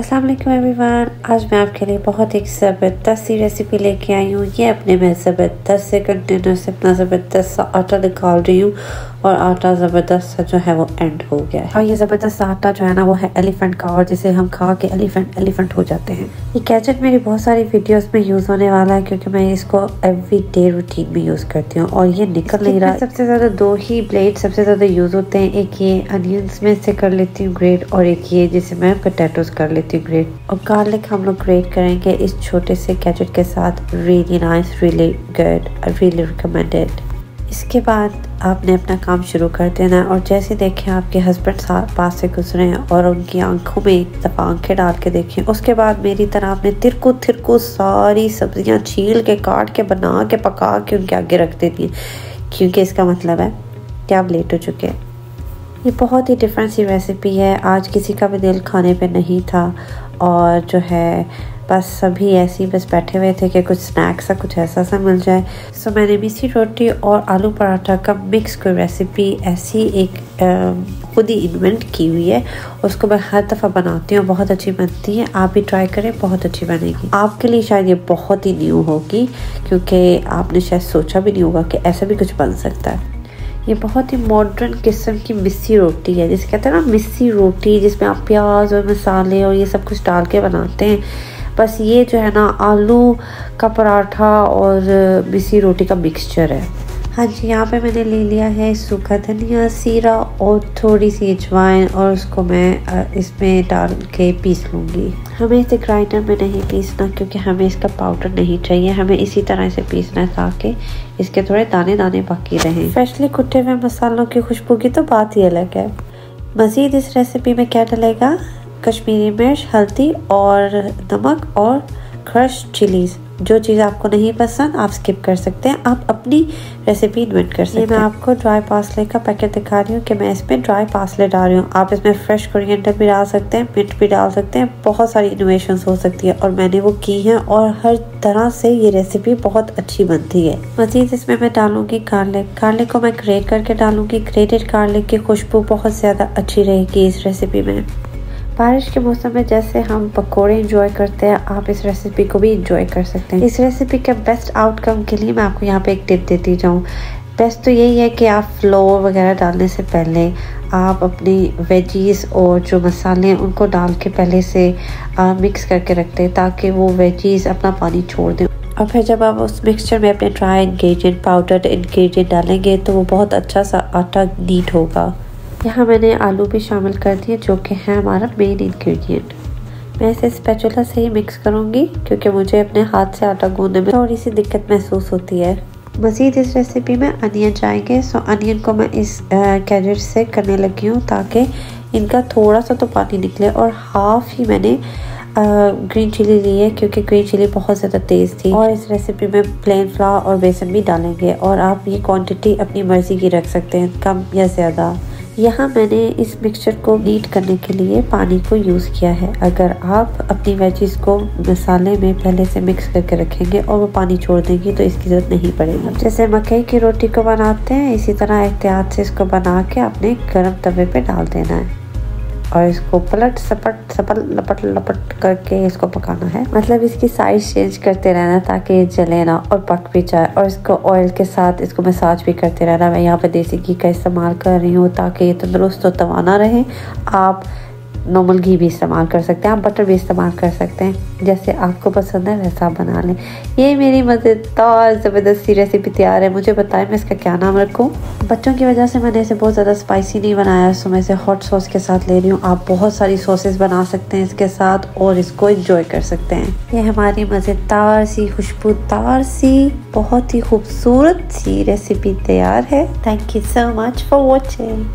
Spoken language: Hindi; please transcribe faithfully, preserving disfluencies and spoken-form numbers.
अस्सलाम वालेकुम एवरीवन। आज मैं आपके लिए बहुत एक ज़बरदस्त सी रेसिपी लेके आई हूँ। ये अपने मैं ज़बरदस्त से कंटेनर से अपना ज़बरदस्त सा आटा निकाल रही हूँ और आटा ज़बरदस्त सा जो है वो एंड हो गया है। और ये ज़बरदस्त आटा जो है ना वो है एलिफेंट का, और जिसे हम खा के एलिफेंट एलिफेंट हो जाते हैं। ये गैजेट मेरी बहुत सारी वीडियोस में यूज़ होने वाला है क्योंकि मैं इसको एवरी डे रूटीन में यूज़ करती हूँ। और ये निकल नहीं रहा। सबसे ज़्यादा दो ही ब्लेड सबसे ज़्यादा यूज़ होते हैं, एक ये अनियंस में से कर लेती हूँ ग्रेट, और एक ये जिसे मैं पोटैटोज़ कर लेती हूँ ग्रेट। और गार्लिक हम लोग ग्रेट करेंगे इस छोटे से गैजेट के साथ। Really nice, really good, I really recommended. इसके बाद आपने अपना काम शुरू कर देना है। और जैसे देखें आपके हस्बैंड पास से गुजरे हैं और उनकी आंखों में एक दफ़ा आंखें डाल के देखें। उसके बाद मेरी तरह आपने तिरको तिरको सारी सब्जियां छील के, काट के, बना के, पका के उनके आगे रख देती है, क्योंकि इसका मतलब है कि आप लेट हो चुके हैं। ये बहुत ही डिफरेंट सी रेसिपी है। आज किसी का भी दिल खाने पर नहीं था और जो है बस सभी ऐसे ही बस बैठे हुए थे कि कुछ स्नैक्स सा कुछ ऐसा सा मिल जाए। सो so, मैंने मिसी रोटी और आलू पराठा का मिक्स कोई रेसिपी ऐसी एक खुद ही इन्वेंट की हुई है। उसको मैं हर दफ़ा बनाती हूँ, बहुत अच्छी बनती है। आप भी ट्राई करें, बहुत अच्छी बनेगी। आपके लिए शायद ये बहुत ही न्यू होगी क्योंकि आपने शायद सोचा भी नहीं होगा कि ऐसा भी कुछ बन सकता है। ये बहुत ही मॉडर्न किस्म की मिस्सी रोटी है, जिसे कहते हैं ना मिस्सी रोटी, जिसमें आप प्याज और मसाले और ये सब कुछ डाल के बनाते हैं। बस ये जो है ना आलू का पराठा और मिस्सी रोटी का मिक्सचर है। हाँ जी, यहाँ पे मैंने ले लिया है सूखा धनिया, सीरा और थोड़ी सी अजवाइन, और उसको मैं इसमें डाल के पीस लूँगी। हमें इसे ग्राइंडर में नहीं पीसना क्योंकि हमें इसका पाउडर नहीं चाहिए। हमें इसी तरह इसे पीसना है ताकि इसके थोड़े दाने दाने बाकी रहें। फ्रेशली कुटे हुए मसालों की खुशबू की तो बात ही अलग है। मज़ीद इस रेसिपी में क्या डलेगा? कश्मीरी मिर्च, हल्दी और नमक और क्रश चिलीज़। जो चीज़ आपको नहीं पसंद आप स्किप कर सकते हैं, आप अपनी रेसिपी इन्वेंट कर सकते हैं। मैं आपको ड्राई पासले का पैकेट दिखा रही हूँ कि मैं इसमें ड्राई पासले डाल रही हूँ। आप इसमें फ्रेश कोरिएंडर भी डाल सकते हैं, मिंट भी डाल सकते हैं। बहुत सारी इनोवेशंस हो सकती है और मैंने वो की हैं, और हर तरह से ये रेसिपी बहुत अच्छी बनती है। मज़ीद इसमें मैं डालूँगी गार्लिक। गार्लिक को मैं ग्रेट करके डालूँगी। ग्रेटेड गार्लिक की खुशबू बहुत ज़्यादा अच्छी रहेगी इस रेसिपी में। बारिश के मौसम में जैसे हम पकोड़े इंजॉय करते हैं, आप इस रेसिपी को भी इंजॉय कर सकते हैं। इस रेसिपी के बेस्ट आउटकम के लिए मैं आपको यहाँ पे एक टिप देती जाऊँ। बेस्ट तो यही है कि आप फ्लोर वगैरह डालने से पहले आप अपनी वेजीज़ और जो मसाले हैं उनको डाल के पहले से आ, मिक्स करके रख दें ताकि वो वेजीज़ अपना पानी छोड़ दें। और फिर जब आप उस मिक्सचर में अपने ड्राई इंग्रेडिएंट, पाउडर्ड इंग्रेडिएंट डालेंगे तो वो बहुत अच्छा सा आटा नीट होगा। यहाँ मैंने आलू भी शामिल कर दिए जो कि है हमारा मेन इंग्रेडिएंट। मैं इसे स्पैचुला से ही मिक्स करूँगी क्योंकि मुझे अपने हाथ से आटा गूंदने में थोड़ी सी दिक्कत महसूस होती है। मज़ीद इस रेसिपी में अनियन जाएंगे। सो अनियन को मैं इस गैजेट से करने लगी हूँ ताकि इनका थोड़ा सा तो पानी निकले। और हाफ ही मैंने ग्रीन चिली ली है क्योंकि ग्रीन चिली बहुत ज़्यादा तेज़ थी। और इस रेसिपी में प्लेन फ्लावर और बेसन भी डालेंगे, और आप ये क्वांटिटी अपनी मर्ज़ी की रख सकते हैं, कम या ज़्यादा। यहाँ मैंने इस मिक्सचर को नीट करने के लिए पानी को यूज़ किया है। अगर आप अपनी वेजीज़ को मसाले में पहले से मिक्स करके रखेंगे और वो पानी छोड़ देंगे तो इसकी ज़रूरत नहीं पड़ेगी। जैसे मकई की रोटी को बनाते हैं इसी तरह एहतियात से इसको बना के आपने गर्म तवे पे डाल देना है और इसको पलट सपट सपल लपट लपट करके इसको पकाना है। मतलब इसकी साइज चेंज करते रहना ताकि जले ना और पक भी जाए। और इसको ऑयल के साथ इसको मसाज भी करते रहना। मैं यहाँ पर देसी घी का इस्तेमाल कर रही हूँ ताकि ये तंदुरुस्त और तवाना रहे। आप नॉर्मल घी भी इस्तेमाल कर सकते हैं, आप बटर भी इस्तेमाल कर सकते हैं, जैसे आपको पसंद है वैसा बना लें। ये मेरी मज़ेदार ज़बरदस्त सी रेसिपी तैयार है। मुझे बताएं मैं इसका क्या नाम रखूँ। बच्चों की वजह से मैंने इसे बहुत ज़्यादा स्पाइसी नहीं बनाया, सो मैं इसे हॉट सॉस के साथ ले रही हूँ। आप बहुत सारी सॉसेस बना सकते हैं इसके साथ और इसको इंजॉय कर सकते हैं। ये हमारी मज़ेदार सी, खुशबूदार सी, बहुत ही खूबसूरत सी रेसिपी तैयार है। Thank you so much for watching.